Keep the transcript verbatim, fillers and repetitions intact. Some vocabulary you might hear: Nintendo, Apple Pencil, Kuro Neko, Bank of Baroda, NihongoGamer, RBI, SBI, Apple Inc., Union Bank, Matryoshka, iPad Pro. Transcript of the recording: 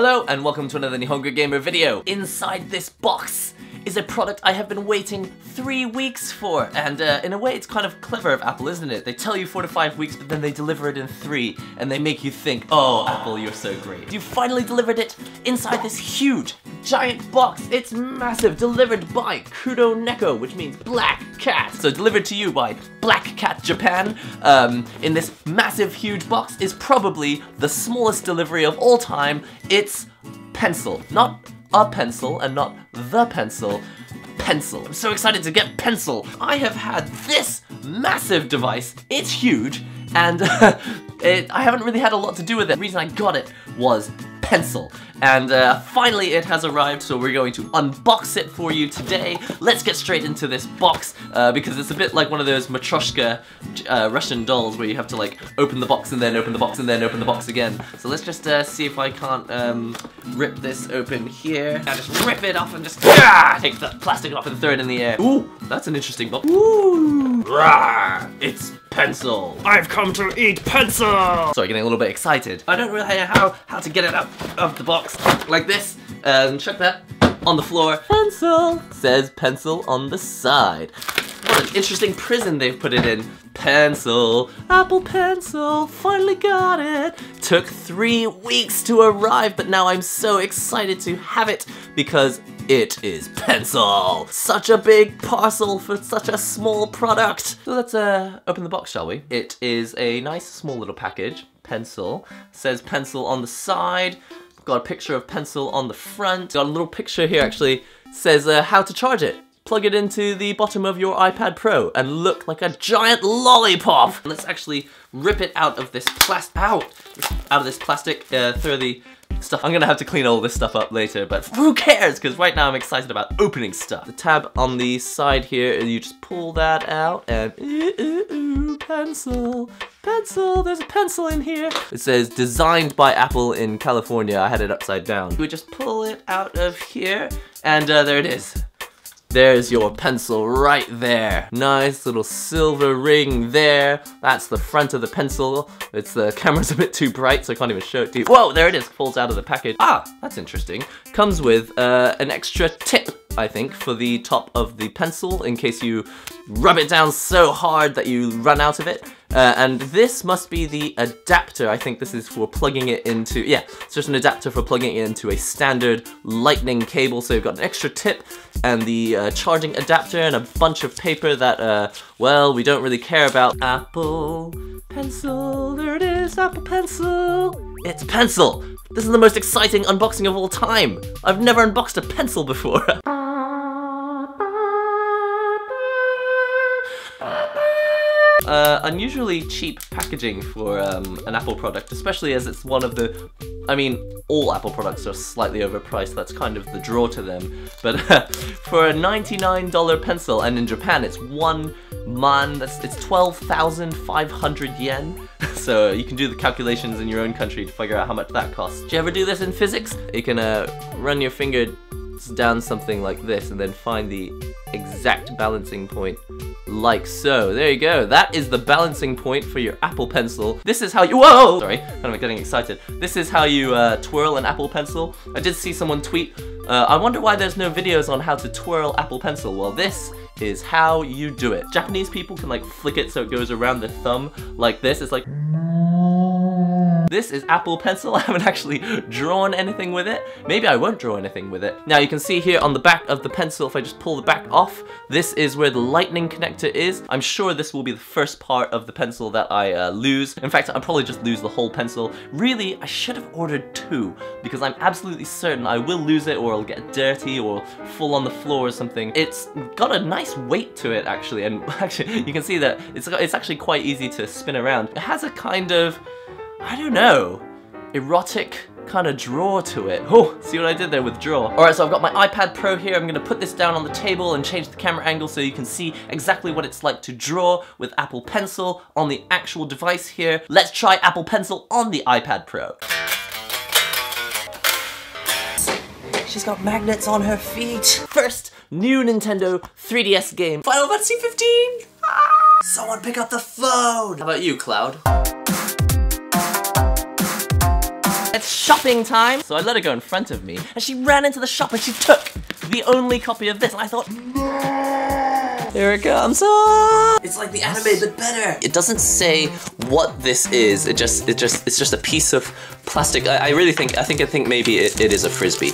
Hello and welcome to another NihongoGamer video. Inside this box is a product I have been waiting three weeks for, and uh, in a way it's kind of clever of Apple, isn't it? They tell you four to five weeks, but then they deliver it in three, and they make you think, oh, Apple, you're so great. You finally delivered it inside this huge, giant box. It's massive, delivered by Kuro Neko, which means Black Cat. So delivered to you by Black Cat Japan, um, in this massive, huge box is probably the smallest delivery of all time. It's Pencil. Not a pencil and not the pencil. Pencil. I'm so excited to get Pencil. I have had this massive device. It's huge and it, I haven't really had a lot to do with it. The reason I got it was Pencil. And uh, finally it has arrived, so we're going to unbox it for you today. Let's get straight into this box, uh, because it's a bit like one of those Matryoshka uh, Russian dolls where you have to like open the box and then open the box and then open the box again. So let's just uh, see if I can't um, rip this open here. I just rip it off and just ah, take the plastic off and throw it in the air. Ooh, that's an interesting box. Ooh, rah, it's Pencil. I've come to eat Pencil. Sorry, getting a little bit excited. I don't really know how, how to get it out of the box. Like this, and check that, on the floor. Pencil! Says Pencil on the side. What an interesting prison they've put it in. Pencil, Apple Pencil, finally got it. Took three weeks to arrive, but now I'm so excited to have it because it is Pencil. Such a big parcel for such a small product. So let's uh, open the box, shall we? It is a nice small little package. Pencil, says Pencil on the side. Got a picture of Pencil on the front. Got a little picture here actually, says uh, how to charge it. Plug it into the bottom of your iPad Pro and look like a giant lollipop. Let's actually rip it out of this plastic, out out of this plastic, uh, throw the stuff. I'm gonna have to clean all this stuff up later, but who cares? Because right now I'm excited about opening stuff. The tab on the side here, you just pull that out and ooh, ooh, ooh, Pencil. Pencil, there's a pencil in here. It says designed by Apple in California. I had it upside down. We just pull it out of here and uh, there it is. There's your pencil right there. Nice little silver ring there. That's the front of the pencil. It's the camera's a bit too bright, so I can't even show it to you. Whoa, there it is, falls out of the package. Ah, that's interesting. Comes with uh, an extra tip, I think, for the top of the pencil in case you rub it down so hard that you run out of it. Uh, and this must be the adapter. I think this is for plugging it into, yeah, it's just an adapter for plugging it into a standard lightning cable. So you've got an extra tip and the uh, charging adapter and a bunch of paper that, uh, well, we don't really care about. Apple Pencil, there it is, Apple Pencil. It's Pencil. This is the most exciting unboxing of all time. I've never unboxed a pencil before. Uh, unusually cheap packaging for um, an Apple product, especially as it's one of the, I mean, all Apple products are slightly overpriced, that's kind of the draw to them, but uh, for a ninety-nine dollar pencil, and in Japan it's one man, that's, it's twelve thousand five hundred yen, so you can do the calculations in your own country to figure out how much that costs. Do you ever do this in physics? You can uh, run your finger down something like this and then find the exact balancing point like so. There you go. That is the balancing point for your Apple Pencil. This is how you- Whoa! Sorry, kind of getting excited. This is how you uh, twirl an Apple Pencil. I did see someone tweet, uh, I wonder why there's no videos on how to twirl Apple Pencil. Well, this is how you do it. Japanese people can like flick it so it goes around the thumb like this. It's like... This is Apple Pencil. I haven't actually drawn anything with it. Maybe I won't draw anything with it. Now you can see here on the back of the pencil, if I just pull the back off, this is where the lightning connector is. I'm sure this will be the first part of the pencil that I uh, lose. In fact, I'll probably just lose the whole pencil. Really, I should have ordered two because I'm absolutely certain I will lose it or it'll get dirty or fall on the floor or something. It's got a nice weight to it actually, and actually you can see that it's, it's actually quite easy to spin around. It has a kind of, I don't know, erotic kind of draw to it. Oh, see what I did there with draw. Alright, so I've got my iPad Pro here. I'm gonna put this down on the table and change the camera angle so you can see exactly what it's like to draw with Apple Pencil on the actual device here. Let's try Apple Pencil on the iPad Pro. She's got magnets on her feet. First, new Nintendo three D S game, Final Fantasy fifteen! Ah! Someone pick up the phone! How about you, Cloud? It's shopping time. So I let her go in front of me, and she ran into the shop and she took the only copy of this. And I thought, no! Here it comes. Ah! It's like the anime, but better. It doesn't say what this is. It just, it just, it's just a piece of plastic. I, I really think, I think, I think maybe it, it is a frisbee.